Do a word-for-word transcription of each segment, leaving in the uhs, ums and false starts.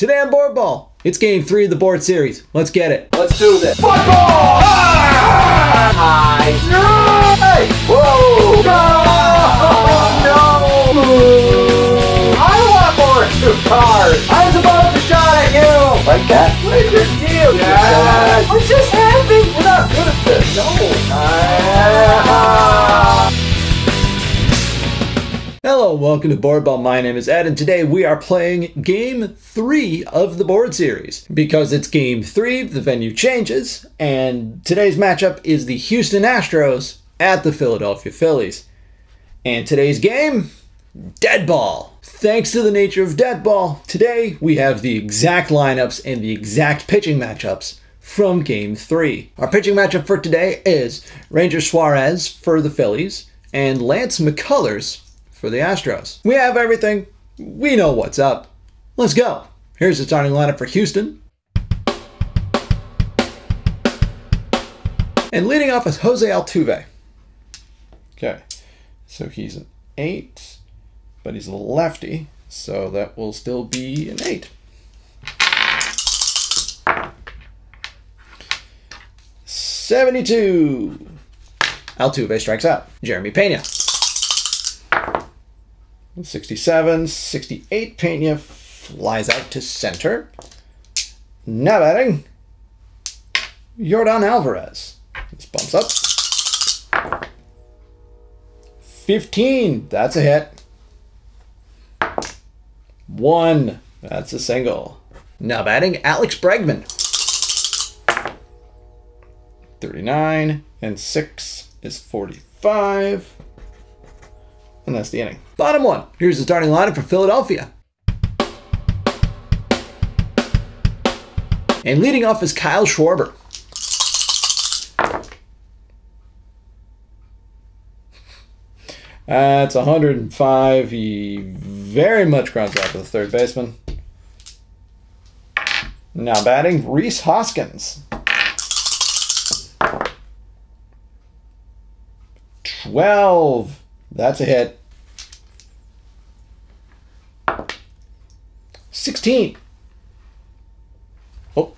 Today on BoardBall, it's game three of the board series. Let's get it. Let's do this. Football! Ah! High! Right! Whoa! No! No! I want more cars! I was about to shot at you! Like that? What is your deal? Yes. We're just happy! We're not good at this. No! Ah! Hello, welcome to BoardBall. My name is Ed, and today we are playing Game three of the Board Series. Because it's Game three, the venue changes, and today's matchup is the Houston Astros at the Philadelphia Phillies. And today's game, Deadball. Thanks to the nature of Deadball, today we have the exact lineups and the exact pitching matchups from Game three. Our pitching matchup for today is Ranger Suarez for the Phillies and Lance McCullers for the Astros. We have everything. We know what's up. Let's go. Here's the starting lineup for Houston. And leading off is Jose Altuve. Okay. So he's an eight, but he's a lefty, so that will still be an eight. seventy-two. Altuve strikes out. Jeremy Peña. sixty-seven, sixty-eight, Peña flies out to center. Now batting, Jordan Alvarez. This bumps up. fifteen, that's a hit. one, that's a single. Now batting, Alex Bregman. thirty-nine, and six is forty-five. And that's the inning. Bottom one. Here's the starting lineup for Philadelphia. And leading off is Kyle Schwarber. That's uh, one hundred five. He very much grounds out to the third baseman. Now batting, Reese Hoskins. twelve. That's a hit. sixteen. Oh.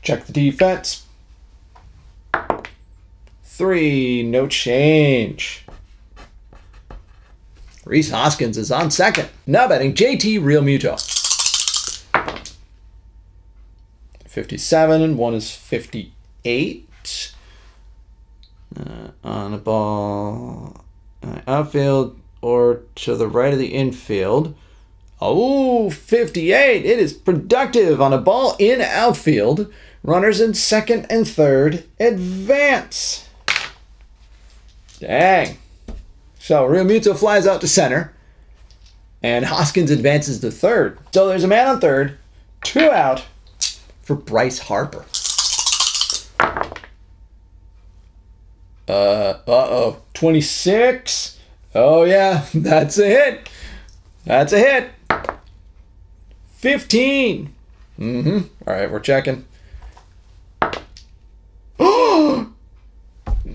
Check the defense. three. No change. Reese Hoskins is on second. Now batting, J T Realmuto. fifty-seven, and one is fifty-eight. Uh, on the ball, uh, outfield or to the right of the infield. Oh, fifty-eight. It is productive on a ball in outfield. Runners in second and third advance. Dang. So Realmuto flies out to center and Hoskins advances to third. So there's a man on third, two out for Bryce Harper. Uh, uh-oh, twenty-six. Oh, yeah, that's a hit. That's a hit. fifteen. Mm-hmm. All right, we're checking. Oh!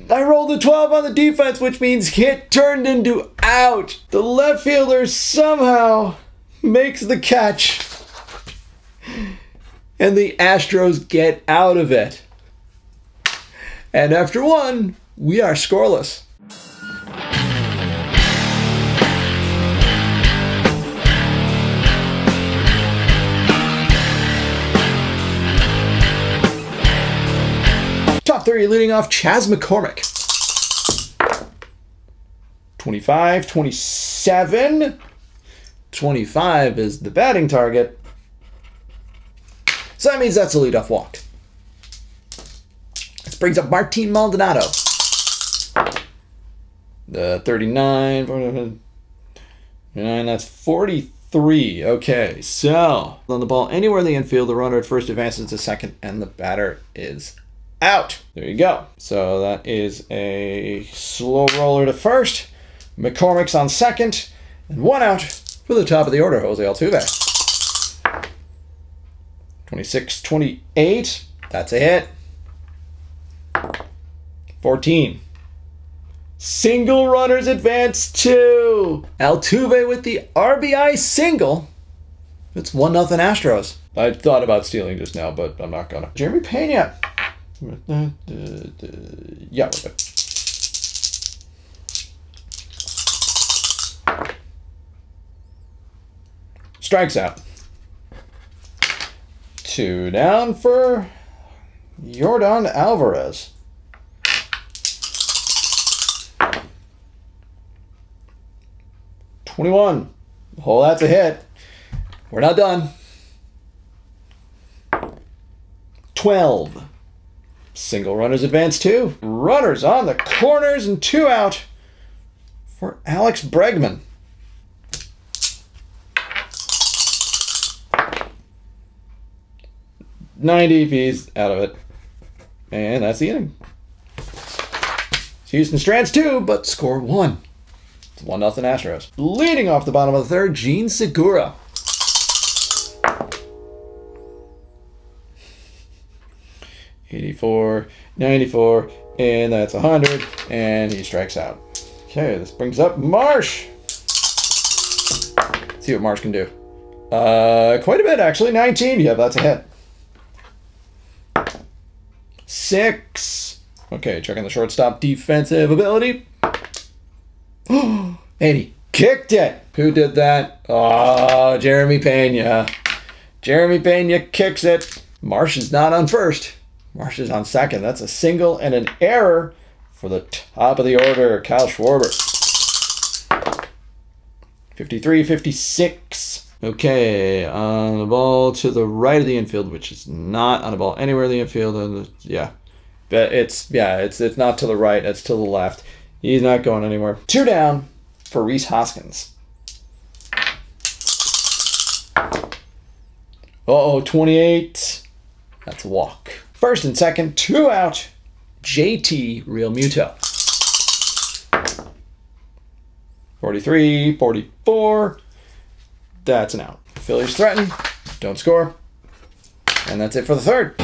I rolled a twelve on the defense, which means hit turned into out. The left fielder somehow makes the catch. And the Astros get out of it. And after one, we are scoreless. Top three, leading off, Chaz McCormick. twenty-five, twenty-seven. twenty-five is the batting target. So that means that's a leadoff walk. This brings up Martin Maldonado. The uh, thirty-nine, forty-nine, that's forty-three. Okay, so on the ball anywhere in the infield, the runner at first advances to second, and the batter is out. There you go. So that is a slow roller to first. McCormick's on second, and one out for the top of the order, Jose Altuve. twenty-six, twenty-eight, that's a hit. fourteen. Single runners advance two. Altuve with the R B I single It's one nothing Astros. I thought about stealing just now, but I'm not gonna. Jeremy Peña. Yeah. Okay. Strikes out. Two down for Jordan Alvarez. twenty-one. Oh, that's a hit. We're not done. twelve. Single runners advance two. Runners on the corners and two out for Alex Bregman. ninety V's out of it. And that's the inning. Houston strands two, but score one. It's one nothing Astros. Leading off the bottom of the third, Jean Segura. eighty-four, ninety-four, and that's one hundred, and he strikes out. Okay, this brings up Marsh. Let's see what Marsh can do. Uh, quite a bit, actually. nineteen. Yeah, that's a hit. Six. Okay, checking the shortstop defensive ability. And he kicked it. Who did that? Oh, Jeremy Peña. Jeremy Peña kicks it. Marsh is not on first. Marsh is on second. That's a single and an error for the top of the order, Kyle Schwarber. fifty-three, fifty-six. Okay, on the ball to the right of the infield, which is not on a ball anywhere in the infield. And yeah, it's yeah, it's it's not to the right. It's to the left. He's not going anywhere. Two down for Reese Hoskins. Uh-oh, twenty-eight. That's a walk. First and second, two out. J T Realmuto. forty-three, forty-four. That's an out. Phillies threaten, don't score, and that's it for the third.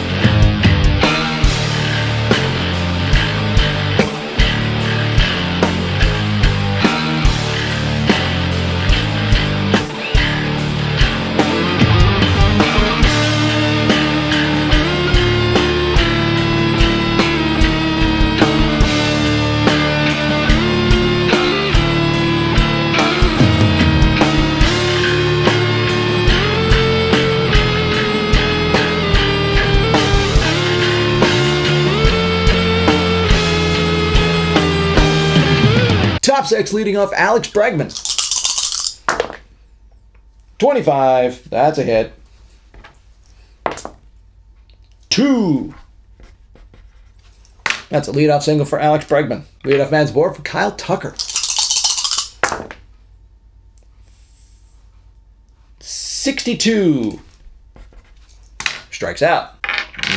Top six, leading off Alex Bregman. twenty-five, that's a hit. Two. That's a leadoff single for Alex Bregman. Leadoff man's board for Kyle Tucker. sixty-two. Strikes out.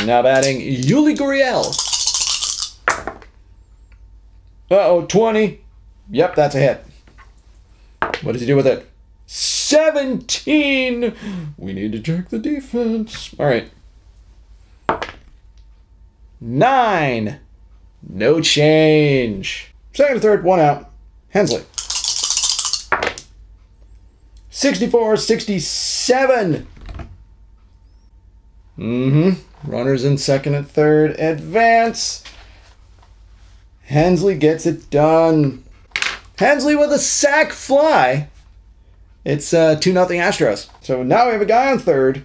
Now batting Yuli Gurriel. Uh-oh, twenty. Yep, that's a hit. What does he do with it? seventeen! We need to check the defense. All right. nine. No change. Second to third, one out. Hensley. sixty-four, sixty-seven. Mm-hmm. Runners in second and third advance. Hensley gets it done. Hensley with a sac fly. It's uh, two nothing Astros. So now we have a guy on third.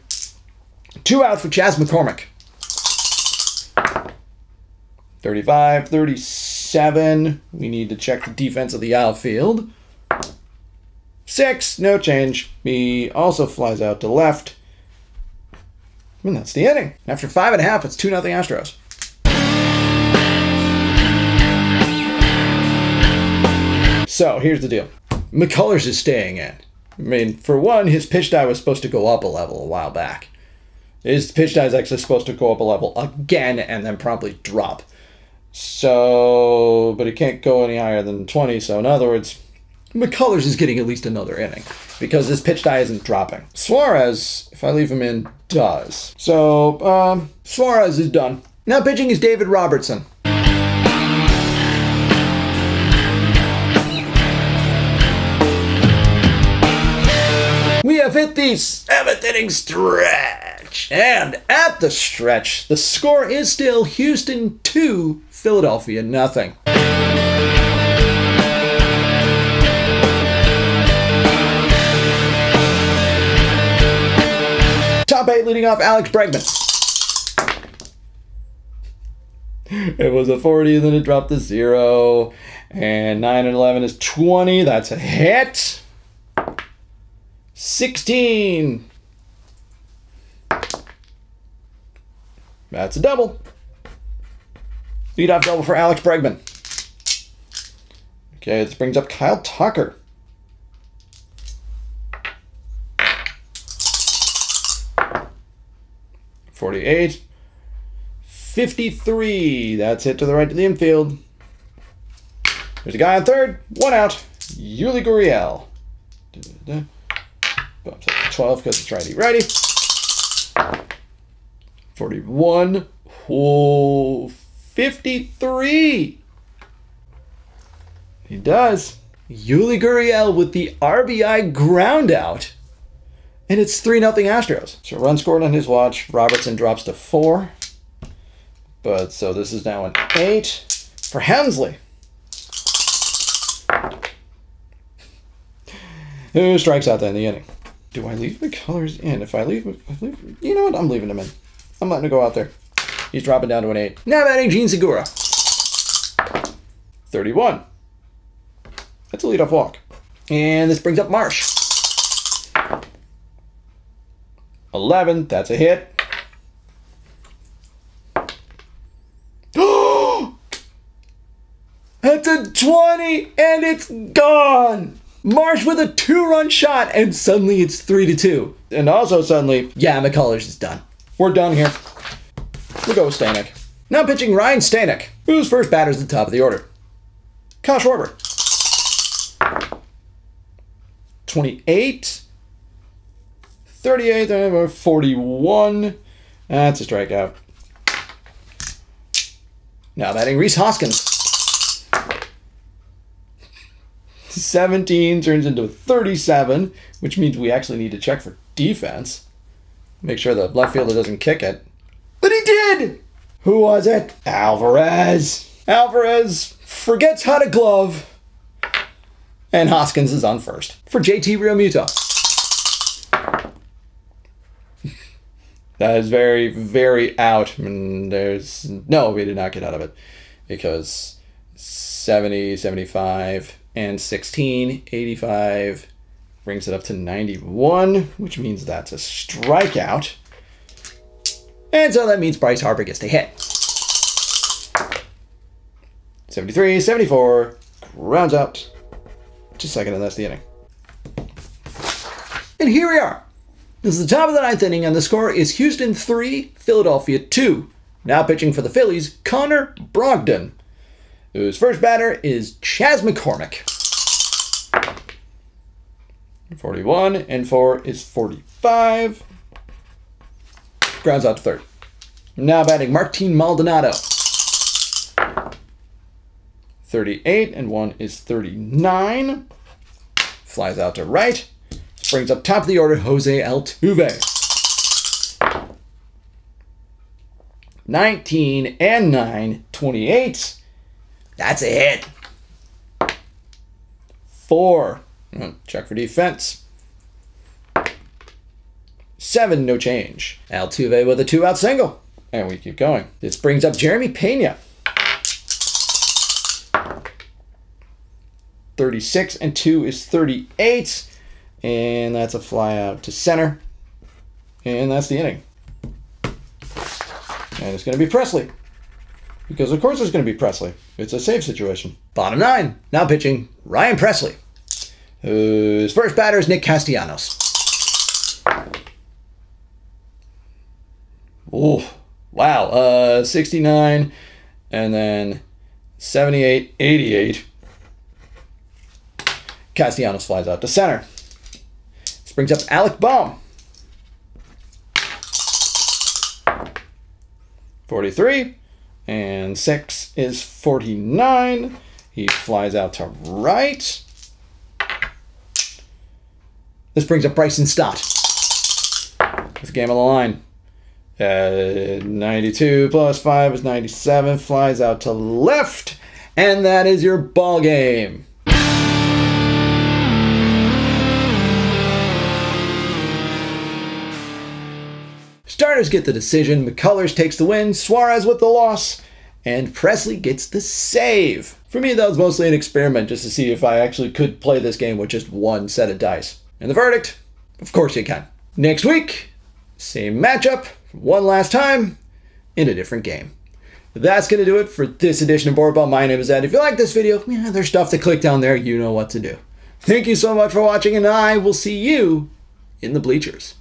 Two out for Chaz McCormick. thirty-five, thirty-seven. We need to check the defense of the outfield. six, no change. He also flies out to left. And that's the inning. After five and a half, it's two nothing Astros. So, here's the deal. McCullers is staying in. I mean, for one, his pitch die was supposed to go up a level a while back. His pitch die is actually supposed to go up a level again and then promptly drop. So, but it can't go any higher than twenty. So, in other words, McCullers is getting at least another inning because his pitch die isn't dropping. Suarez, if I leave him in, does. So, um, Suarez is done. Now pitching is David Robertson. have hit the seventh inning stretch. And at the stretch, the score is still Houston two, Philadelphia nothing. Top eight leading off, Alex Bregman. It was a forty, and then it dropped to zero. And nine and eleven is twenty. That's a hit. sixteen. That's a double. Leadoff double for Alex Bregman. Okay, this brings up Kyle Tucker. forty-eight. fifty-three. That's hit to the right to the infield. There's a guy on third. One out. Yuli Gurriel. Bumps up to twelve because it's righty-righty. forty-one. Oh, fifty-three. He does. Yuli Gurriel with the R B I ground out. And it's three nothing Astros. So run scored on his watch. Robertson drops to four. But so this is now an eight for Hensley, who strikes out in the inning. Do I leave McCullers in? If I leave, if I leave, you know what? I'm leaving him in. I'm letting him go out there. He's dropping down to an eight. Now batting Jean Segura. thirty-one. That's a leadoff walk. And this brings up Marsh. eleven. That's a hit. That's a twenty, and it's gone. Marsh with a two-run shot, and suddenly it's three to two. And also suddenly, yeah, McCullers is done. We're done here. We'll go with Stanick. Now pitching Ryan Stanick, whose first batter is the top of the order. Kyle Schwarber. twenty-eight. thirty-eight, forty-one. That's a strikeout. Now batting Reese Hoskins. seventeen turns into thirty-seven, which means we actually need to check for defense. Make sure the left fielder doesn't kick it. But he did! Who was it? Alvarez. Alvarez forgets how to glove. And Hoskins is on first for J T Realmuto. That is very, very out. And there's... No, we did not get out of it. Because seventy, seventy-five... and sixteen, eighty-five, brings it up to ninety-one, which means that's a strikeout. And so that means Bryce Harper gets to hit. seventy-three, seventy-four, grounds out. Just a second, and that's the inning. And here we are. This is the top of the ninth inning, and the score is Houston three, Philadelphia two. Now pitching for the Phillies, Connor Brogdon, whose first batter is Chaz McCormick. forty-one and four is forty-five. Grounds out to third. Now batting Martin Maldonado. thirty-eight and one is thirty-nine. Flies out to right. Brings up top of the order Jose Altuve. nineteen and nine, twenty-eight. That's a hit. Four. Check for defense. Seven, no change. Altuve with a two-out single. And we keep going. This brings up Jeremy Peña. thirty-six and two is thirty-eight. And that's a fly out to center. And that's the inning. And it's going to be Presley. Because of course it's going to be Presley. It's a safe situation. Bottom nine. Now pitching Ryan Presley, whose first batter is Nick Castellanos. Oh, wow. Uh, sixty-nine and then seventy-eight, eighty-eight. Castellanos flies out to center. This brings up Alec Baum. forty-three. And six is forty-nine. He flies out to right. This brings up Bryson Stott. With game on the line. Uh, ninety-two plus five is ninety-seven. Flies out to left. And that is your ball game. Starters get the decision, McCullers takes the win, Suarez with the loss, and Presley gets the save. For me, that was mostly an experiment just to see if I actually could play this game with just one set of dice. And the verdict? Of course you can. Next week, same matchup, one last time, in a different game. That's going to do it for this edition of BoardBall. My name is Ed. If you like this video, yeah, there's stuff to click down there. You know what to do. Thank you so much for watching, and I will see you in the bleachers.